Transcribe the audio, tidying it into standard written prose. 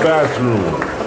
Bathroom.